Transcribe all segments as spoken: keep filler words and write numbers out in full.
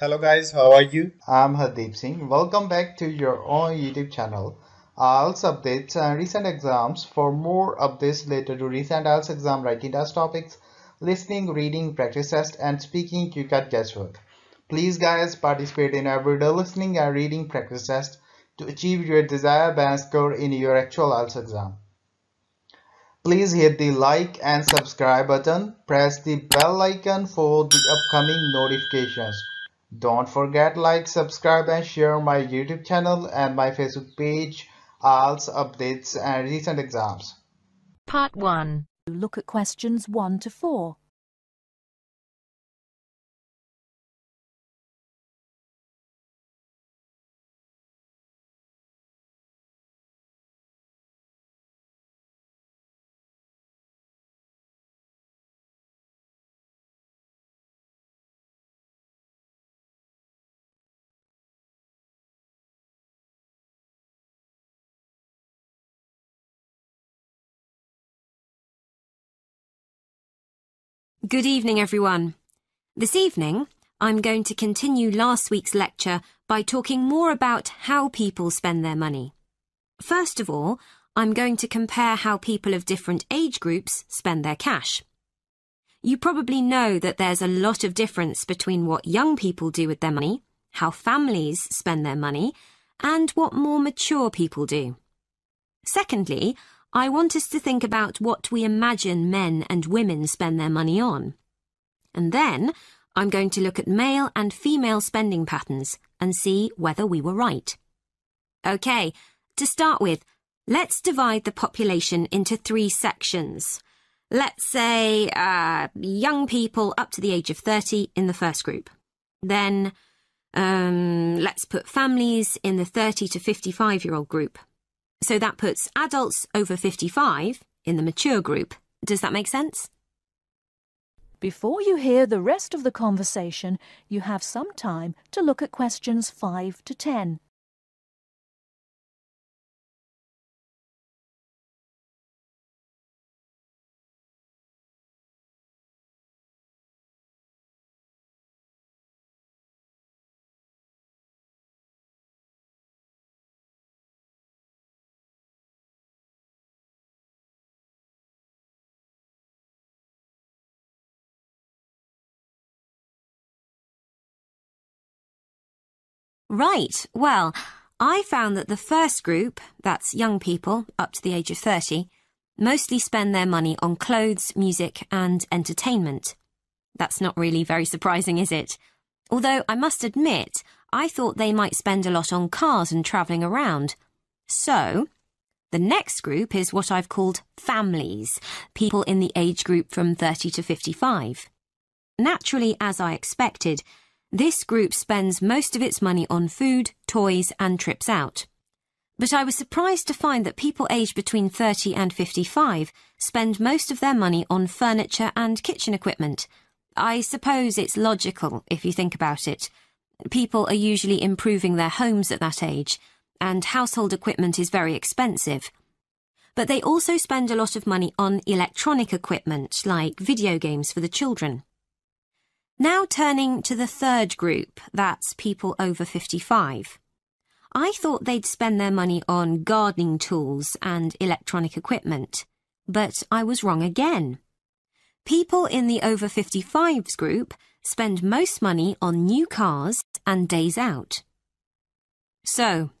Hello guys, how are you? I'm Hardeep Singh. Welcome back to your own YouTube channel. I E L T S updates and recent exams. For more updates related to recent I E L T S exam writing test topics, listening, reading, practice test and speaking Q CAT guesswork. Please guys, participate in everyday listening and reading practice test to achieve your desired band score in your actual I E L T S exam. Please hit the like and subscribe button. Press the bell icon for the upcoming notifications. Don't forget like, subscribe and share my YouTube channel and my Facebook page, I E L T S updates and recent exams. Part one. Look at questions one to four. Good evening, everyone. This evening, I'm going to continue last week's lecture by talking more about how people spend their money. First of all, I'm going to compare how people of different age groups spend their cash. You probably know that there's a lot of difference between what young people do with their money, how families spend their money, and what more mature people do. Secondly, I want us to think about what we imagine men and women spend their money on. And then I'm going to look at male and female spending patterns and see whether we were right. OK, to start with, let's divide the population into three sections. Let's say uh, young people up to the age of thirty in the first group. Then um, let's put families in the thirty to fifty-five year old group. So that puts adults over fifty-five in the mature group. Does that make sense? Before you hear the rest of the conversation, you have some time to look at questions five to ten. Right, well, I found that the first group, that's young people up to the age of thirty, mostly spend their money on clothes, music and entertainment. That's not really very surprising, is it? Although I must admit, I thought they might spend a lot on cars and travelling around. So, the next group is what I've called families, people in the age group from thirty to fifty-five. Naturally, as I expected, this group spends most of its money on food, toys and trips out. But I was surprised to find that people aged between thirty and fifty-five spend most of their money on furniture and kitchen equipment. I suppose it's logical if you think about it. People are usually improving their homes at that age, and household equipment is very expensive. But they also spend a lot of money on electronic equipment, like video games for the children. Now turning to the third group, that's people over fifty-five. I thought they'd spend their money on gardening tools and electronic equipment, but I was wrong again. People in the over fifty-fives group spend most money on new cars and days out. So,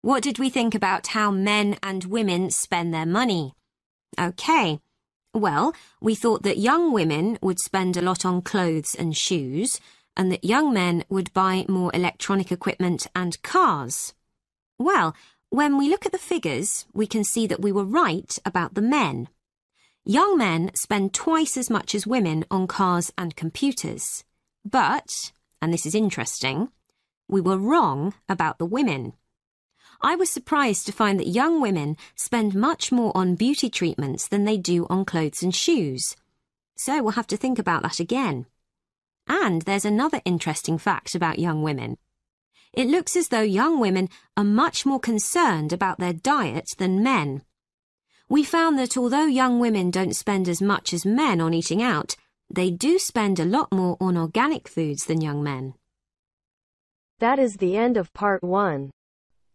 what did we think about how men and women spend their money? Okay. Well, we thought that young women would spend a lot on clothes and shoes, and that young men would buy more electronic equipment and cars. Well, when we look at the figures, we can see that we were right about the men. Young men spend twice as much as women on cars and computers. But, and this is interesting, we were wrong about the women. I was surprised to find that young women spend much more on beauty treatments than they do on clothes and shoes. So we'll have to think about that again. And there's another interesting fact about young women. It looks as though young women are much more concerned about their diet than men. We found that although young women don't spend as much as men on eating out, they do spend a lot more on organic foods than young men. That is the end of part one.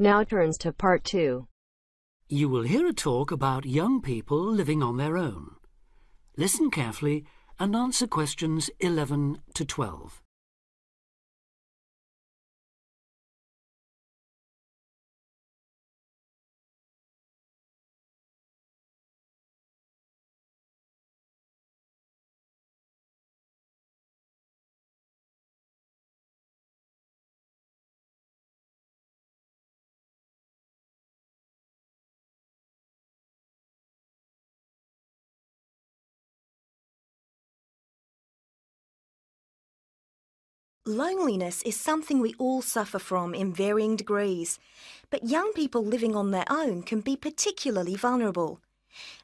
Now turns to part two. You will hear a talk about young people living on their own. Listen carefully and answer questions eleven to twelve. Loneliness is something we all suffer from in varying degrees, but young people living on their own can be particularly vulnerable.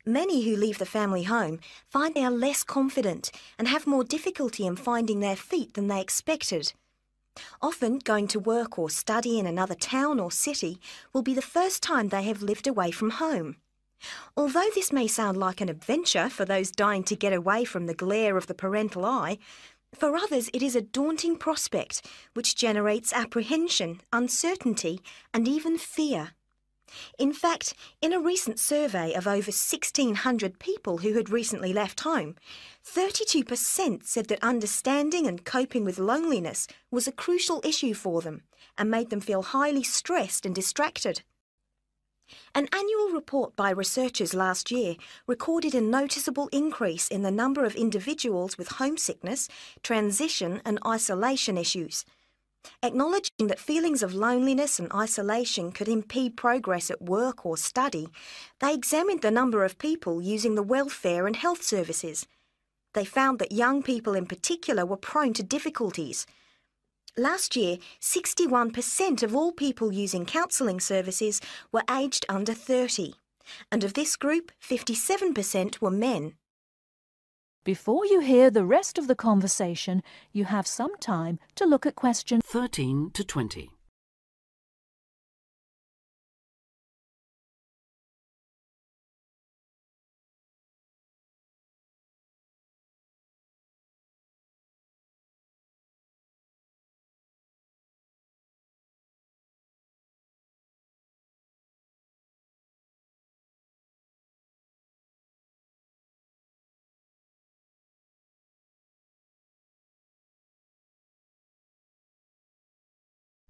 Many who leave the family home find they are less confident and have more difficulty in finding their feet than they expected. Often going to work or study in another town or city will be the first time they have lived away from home. Although this may sound like an adventure for those dying to get away from the glare of the parental eye, for others, it is a daunting prospect which generates apprehension, uncertainty and even fear. In fact, in a recent survey of over sixteen hundred people who had recently left home, thirty-two percent said that understanding and coping with loneliness was a crucial issue for them and made them feel highly stressed and distracted. An annual report by researchers last year recorded a noticeable increase in the number of individuals with homesickness, transition and isolation issues. Acknowledging that feelings of loneliness and isolation could impede progress at work or study, they examined the number of people using the welfare and health services. They found that young people in particular were prone to difficulties. Last year, sixty-one percent of all people using counselling services were aged under thirty, and of this group, fifty-seven percent were men. Before you hear the rest of the conversation, you have some time to look at questions thirteen to twenty.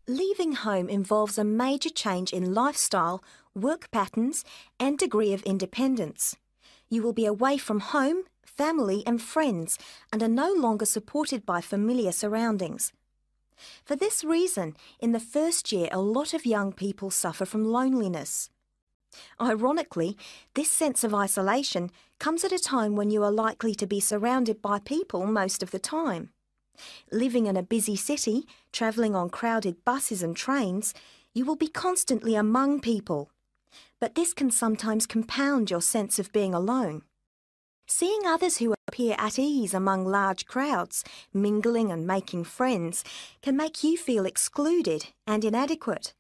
Leaving home involves a major change in lifestyle, work patterns, and degree of independence. You will be away from home, family, and friends, and are no longer supported by familiar surroundings. For this reason, in the first year, a lot of young people suffer from loneliness. Ironically, this sense of isolation comes at a time when you are likely to be surrounded by people most of the time. Living in a busy city, travelling on crowded buses and trains, you will be constantly among people. But this can sometimes compound your sense of being alone. Seeing others who appear at ease among large crowds, mingling and making friends, can make you feel excluded and inadequate.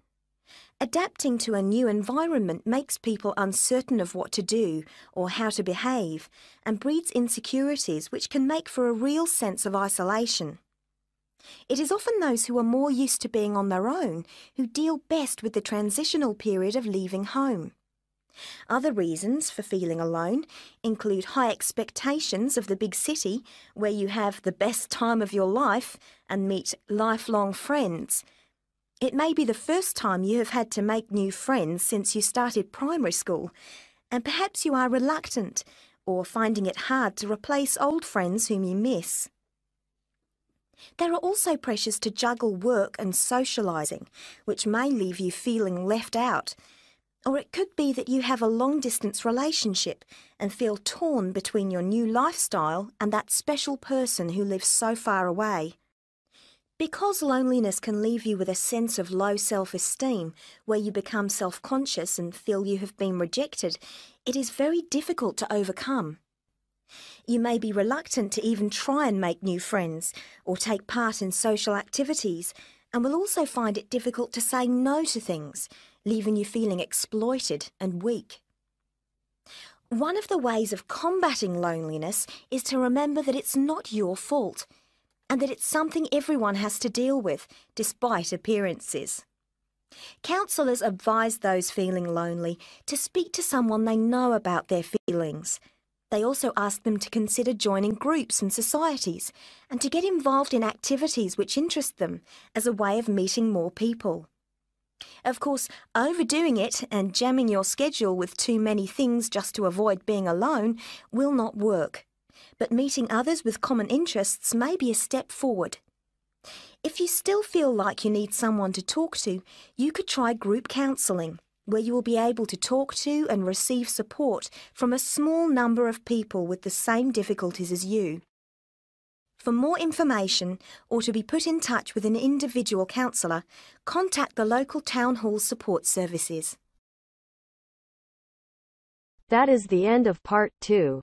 Adapting to a new environment makes people uncertain of what to do or how to behave and breeds insecurities which can make for a real sense of isolation. It is often those who are more used to being on their own who deal best with the transitional period of leaving home. Other reasons for feeling alone include high expectations of the big city, where you have the best time of your life and meet lifelong friends. It may be the first time you have had to make new friends since you started primary school, and perhaps you are reluctant or finding it hard to replace old friends whom you miss. There are also pressures to juggle work and socialising, which may leave you feeling left out. Or it could be that you have a long-distance relationship and feel torn between your new lifestyle and that special person who lives so far away. Because loneliness can leave you with a sense of low self-esteem, where you become self-conscious and feel you have been rejected, it is very difficult to overcome. You may be reluctant to even try and make new friends or take part in social activities, and will also find it difficult to say no to things, leaving you feeling exploited and weak. One of the ways of combating loneliness is to remember that it's not your fault, and that it's something everyone has to deal with, despite appearances. Counsellors advise those feeling lonely to speak to someone they know about their feelings. They also ask them to consider joining groups and societies, and to get involved in activities which interest them, as a way of meeting more people. Of course, overdoing it and jamming your schedule with too many things just to avoid being alone will not work, but meeting others with common interests may be a step forward. If you still feel like you need someone to talk to, you could try group counselling, where you will be able to talk to and receive support from a small number of people with the same difficulties as you. For more information, or to be put in touch with an individual counsellor, contact the local town hall support services. That is the end of part two.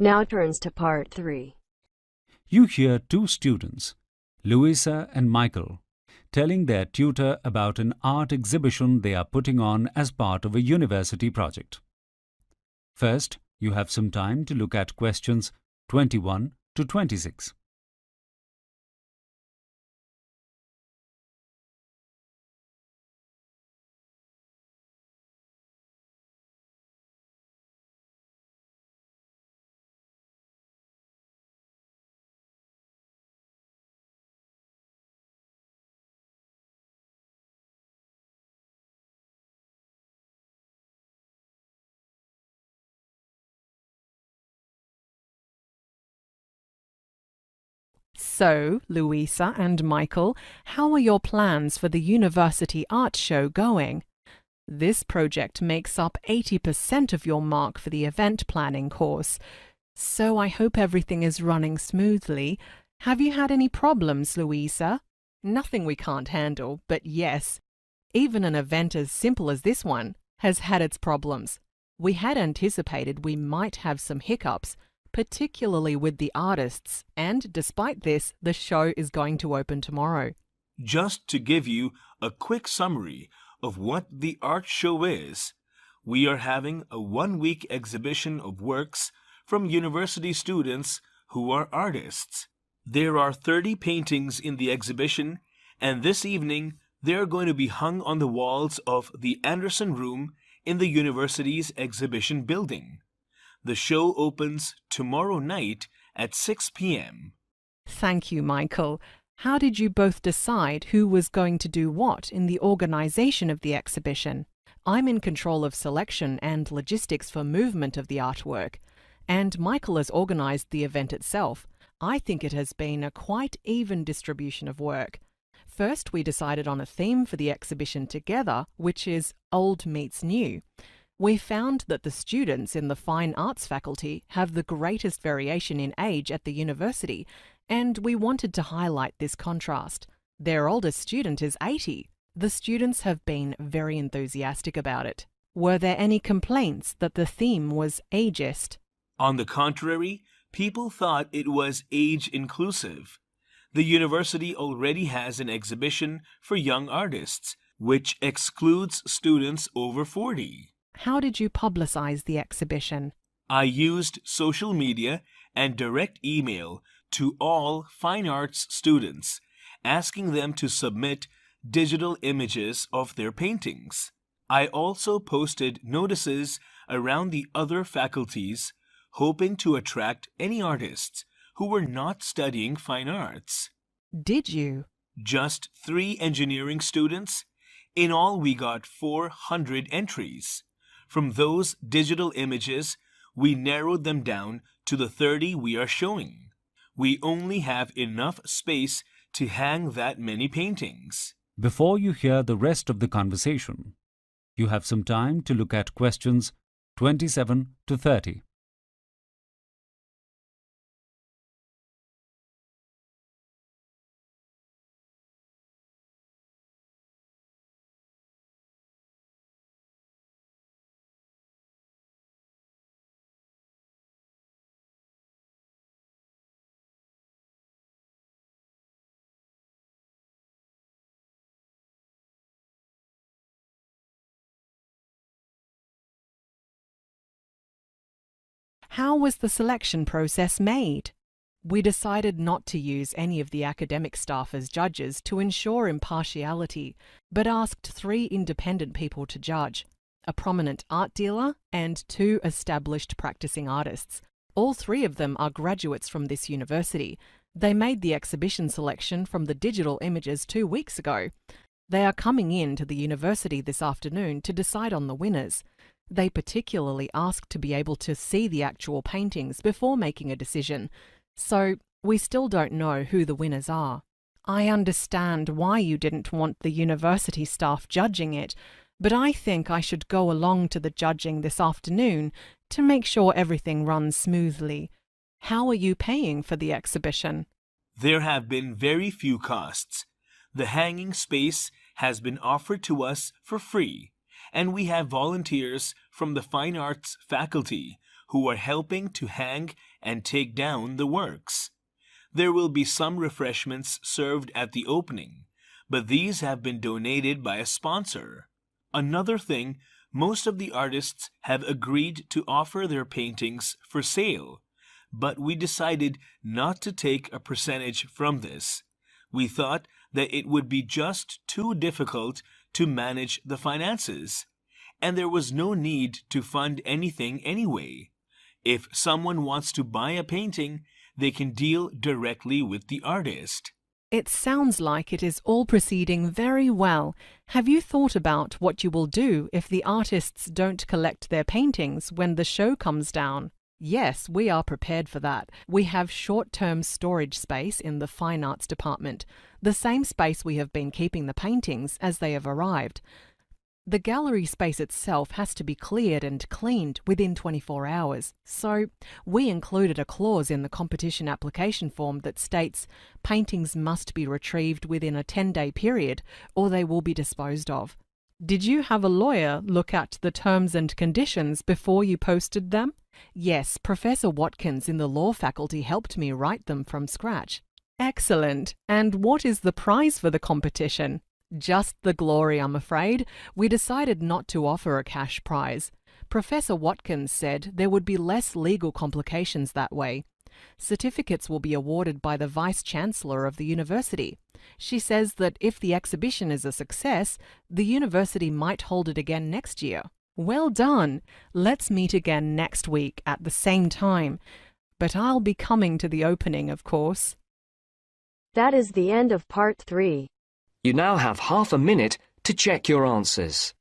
Now turns to part three. You hear two students, Louisa and Michael, telling their tutor about an art exhibition they are putting on as part of a university project. First, you have some time to look at questions twenty-one to twenty-six. So, Louisa and Michael, how are your plans for the university art show going? This project makes up eighty percent of your mark for the event planning course, so I hope everything is running smoothly. Have you had any problems, Louisa? Nothing we can't handle, but yes, even an event as simple as this one has had its problems. We had anticipated we might have some hiccups, particularly with the artists, and despite this, the show is going to open tomorrow. Just to give you a quick summary of what the art show is, we are having a one-week exhibition of works from university students who are artists. There are thirty paintings in the exhibition, and this evening they are going to be hung on the walls of the Anderson Room in the university's exhibition building. The show opens tomorrow night at six p m Thank you, Michael. How did you both decide who was going to do what in the organization of the exhibition? I'm in control of selection and logistics for movement of the artwork, and Michael has organized the event itself. I think it has been a quite even distribution of work. First, we decided on a theme for the exhibition together, which is Old Meets New. We found that the students in the Fine Arts faculty have the greatest variation in age at the university, and we wanted to highlight this contrast. Their oldest student is eighty. The students have been very enthusiastic about it. Were there any complaints that the theme was ageist? On the contrary, people thought it was age-inclusive. The university already has an exhibition for young artists, which excludes students over forty. How did you publicize the exhibition? I used social media and direct email to all Fine Arts students, asking them to submit digital images of their paintings. I also posted notices around the other faculties, hoping to attract any artists who were not studying fine arts. Did you? Just three engineering students. In all, we got four hundred entries. From those digital images, we narrowed them down to the thirty we are showing. We only have enough space to hang that many paintings. Before you hear the rest of the conversation, you have some time to look at questions twenty-seven to thirty. How was the selection process made? We decided not to use any of the academic staff as judges to ensure impartiality, but asked three independent people to judge, a prominent art dealer and two established practicing artists. All three of them are graduates from this university. They made the exhibition selection from the digital images two weeks ago. They are coming in to the university this afternoon to decide on the winners. They particularly asked to be able to see the actual paintings before making a decision, so we still don't know who the winners are. I understand why you didn't want the university staff judging it, but I think I should go along to the judging this afternoon to make sure everything runs smoothly. How are you paying for the exhibition? There have been very few costs. The hanging space has been offered to us for free, and we have volunteers from the Fine Arts faculty who are helping to hang and take down the works. There will be some refreshments served at the opening, but these have been donated by a sponsor. Another thing, most of the artists have agreed to offer their paintings for sale, but we decided not to take a percentage from this. We thought that it would be just too difficult to manage the finances, and there was no need to fund anything anyway. If someone wants to buy a painting, they can deal directly with the artist. It sounds like it is all proceeding very well. Have you thought about what you will do if the artists don't collect their paintings when the show comes down? Yes, we are prepared for that. We have short-term storage space in the Fine Arts Department, the same space we have been keeping the paintings as they have arrived. The gallery space itself has to be cleared and cleaned within twenty-four hours, so we included a clause in the competition application form that states paintings must be retrieved within a ten-day period or they will be disposed of. Did you have a lawyer look at the terms and conditions before you posted them? Yes, Professor Watkins in the law faculty helped me write them from scratch. Excellent. And what is the prize for the competition? Just the glory, I'm afraid. We decided not to offer a cash prize. Professor Watkins said there would be less legal complications that way. Certificates will be awarded by the Vice-Chancellor of the university. She says that if the exhibition is a success, the university might hold it again next year. Well done. Let's meet again next week at the same time. But I'll be coming to the opening, of course. That is the end of part three. You now have half a minute to check your answers.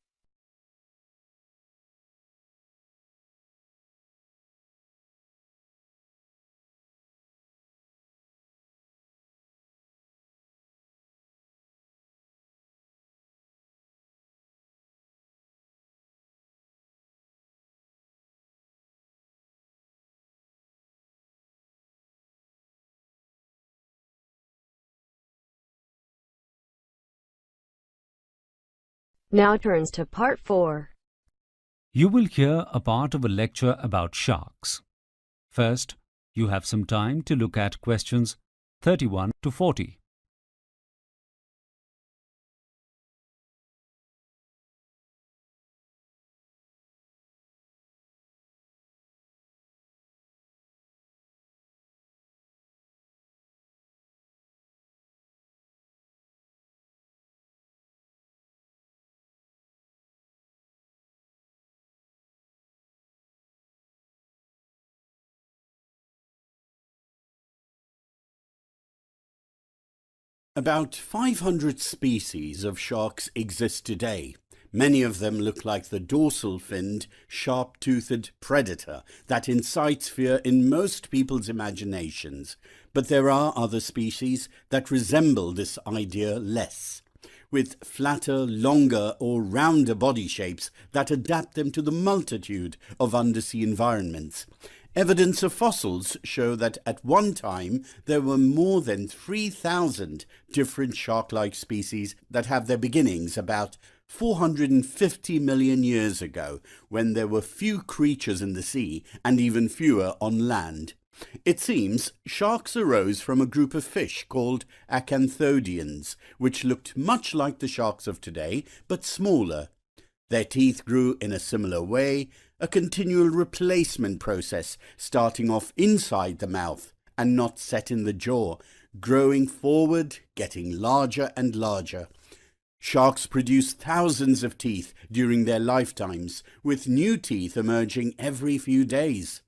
Now turns to part four. You will hear a part of a lecture about sharks. First, you have some time to look at questions thirty-one to forty. About five hundred species of sharks exist today. Many of them look like the dorsal-finned, sharp-toothed predator that incites fear in most people's imaginations, but there are other species that resemble this idea less, with flatter, longer or rounder body shapes that adapt them to the multitude of undersea environments. Evidence of fossils show that at one time there were more than three thousand different shark-like species that have their beginnings about four hundred fifty million years ago, when there were few creatures in the sea and even fewer on land. It seems sharks arose from a group of fish called acanthodians, which looked much like the sharks of today, but smaller. Their teeth grew in a similar way, a continual replacement process starting off inside the mouth and not set in the jaw, growing forward, getting larger and larger. Sharks produce thousands of teeth during their lifetimes, with new teeth emerging every few days.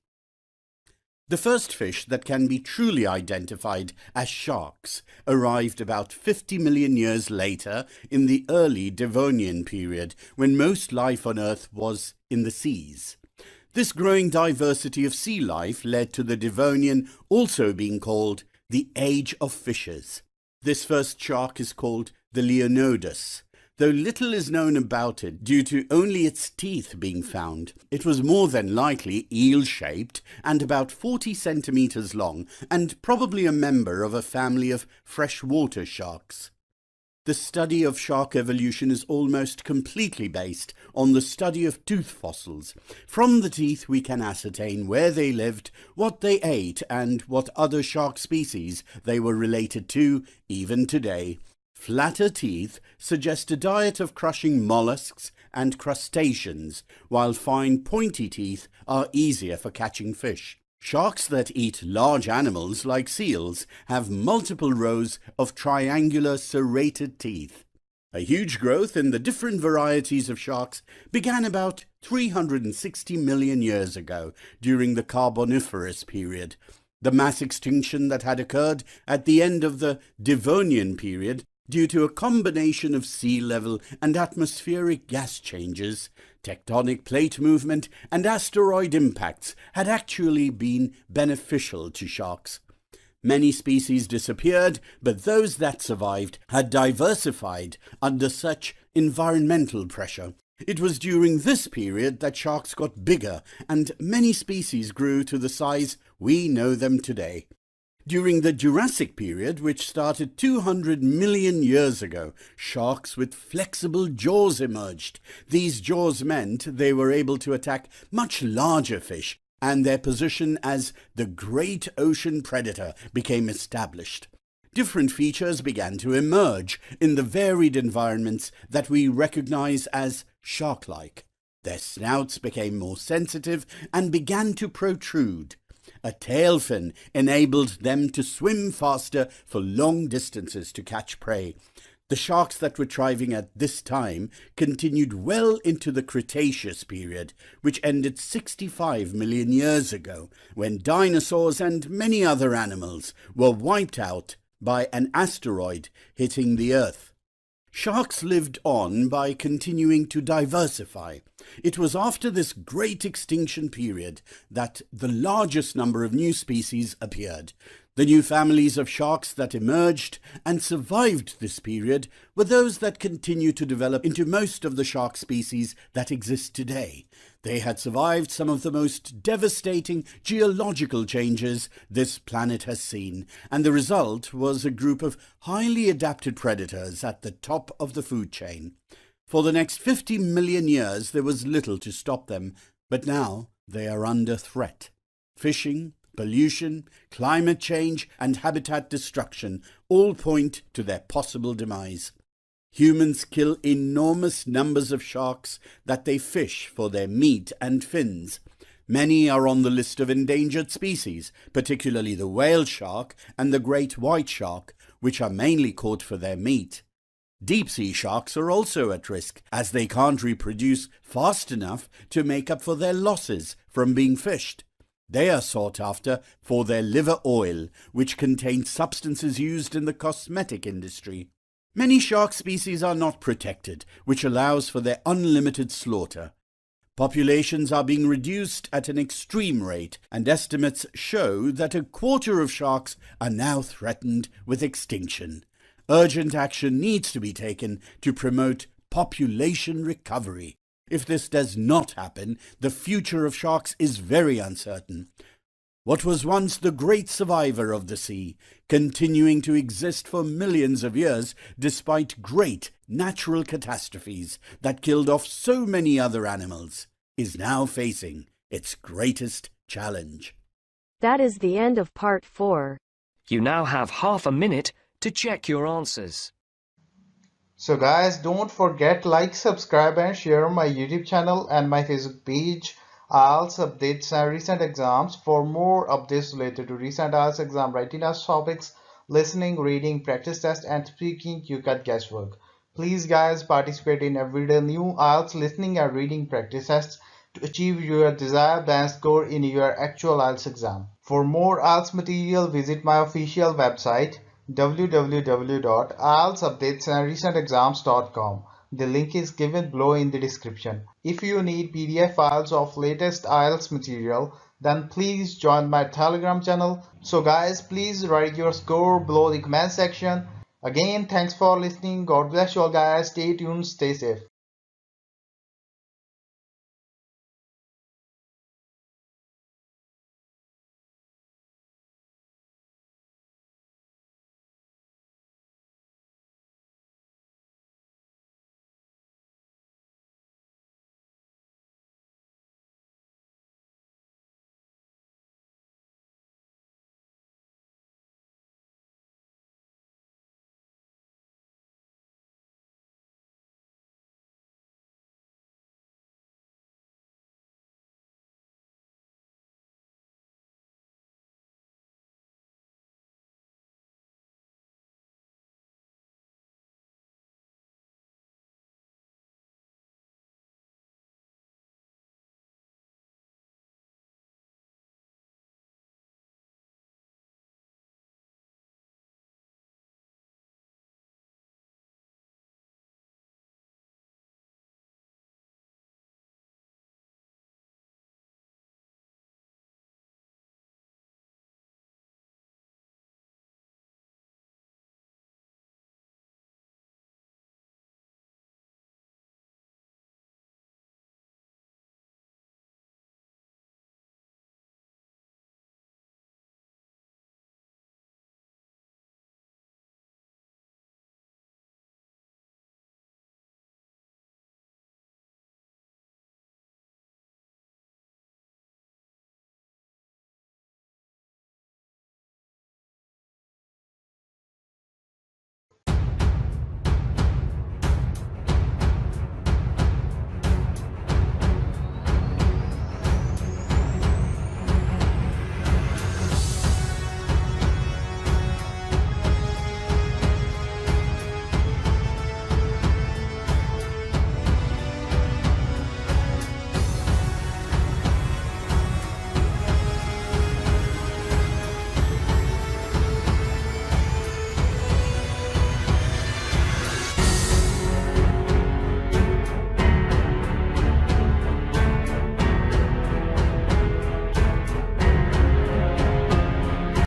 The first fish that can be truly identified as sharks arrived about fifty million years later in the early Devonian period, when most life on Earth was in the seas. This growing diversity of sea life led to the Devonian also being called the Age of Fishes. This first shark is called the Leonodus. Though little is known about it due to only its teeth being found, it was more than likely eel-shaped and about forty centimeters long, and probably a member of a family of freshwater sharks. The study of shark evolution is almost completely based on the study of tooth fossils. From the teeth we can ascertain where they lived, what they ate, and what other shark species they were related to, even today. Flatter teeth suggest a diet of crushing mollusks and crustaceans, while fine pointy teeth are easier for catching fish. Sharks that eat large animals like seals have multiple rows of triangular serrated teeth. A huge growth in the different varieties of sharks began about three hundred sixty million years ago during the Carboniferous period. The mass extinction that had occurred at the end of the Devonian period due to a combination of sea level and atmospheric gas changes, tectonic plate movement and asteroid impacts had actually been beneficial to sharks. Many species disappeared, but those that survived had diversified under such environmental pressure. It was during this period that sharks got bigger and many species grew to the size we know them today. During the Jurassic period, which started two hundred million years ago, sharks with flexible jaws emerged. These jaws meant they were able to attack much larger fish, and their position as the great ocean predator became established. Different features began to emerge in the varied environments that we recognize as shark-like. Their snouts became more sensitive and began to protrude. A tail fin enabled them to swim faster for long distances to catch prey. The sharks that were thriving at this time continued well into the Cretaceous period, which ended sixty-five million years ago, when dinosaurs and many other animals were wiped out by an asteroid hitting the Earth. Sharks lived on by continuing to diversify. It was after this great extinction period that the largest number of new species appeared. The new families of sharks that emerged and survived this period were those that continue to develop into most of the shark species that exist today. They had survived some of the most devastating geological changes this planet has seen, and the result was a group of highly adapted predators at the top of the food chain. For the next fifty million years, there was little to stop them, but now they are under threat. Fishing, pollution, climate change, and habitat destruction all point to their possible demise. Humans kill enormous numbers of sharks that they fish for their meat and fins. Many are on the list of endangered species, particularly the whale shark and the great white shark, which are mainly caught for their meat. Deep-sea sharks are also at risk, as they can't reproduce fast enough to make up for their losses from being fished. They are sought after for their liver oil, which contains substances used in the cosmetic industry. Many shark species are not protected, which allows for their unlimited slaughter. Populations are being reduced at an extreme rate, and estimates show that a quarter of sharks are now threatened with extinction. Urgent action needs to be taken to promote population recovery. If this does not happen, the future of sharks is very uncertain. What was once the great survivor of the sea, continuing to exist for millions of years despite great natural catastrophes that killed off so many other animals, is now facing its greatest challenge. That is the end of part four. You now have half a minute to check your answers. So guys, don't forget, like, subscribe and share my YouTube channel and my Facebook page, I E L T S updates and recent exams. For more updates related to recent I E L T S exam writing topics, listening, reading, practice test and speaking Q CAT guesswork. Please guys, participate in everyday new I E L T S listening and reading practice tests to achieve your desired band score in your actual I E L T S exam. For more I E L T S material, visit my official website w w w dot I E L T S updates and recent exams dot com. The link is given below in the description. If you need P D F files of latest I E L T S material, then please join my Telegram channel. So guys, please write your score below the comment section. Again, thanks for listening. God bless you all guys. Stay tuned, stay safe.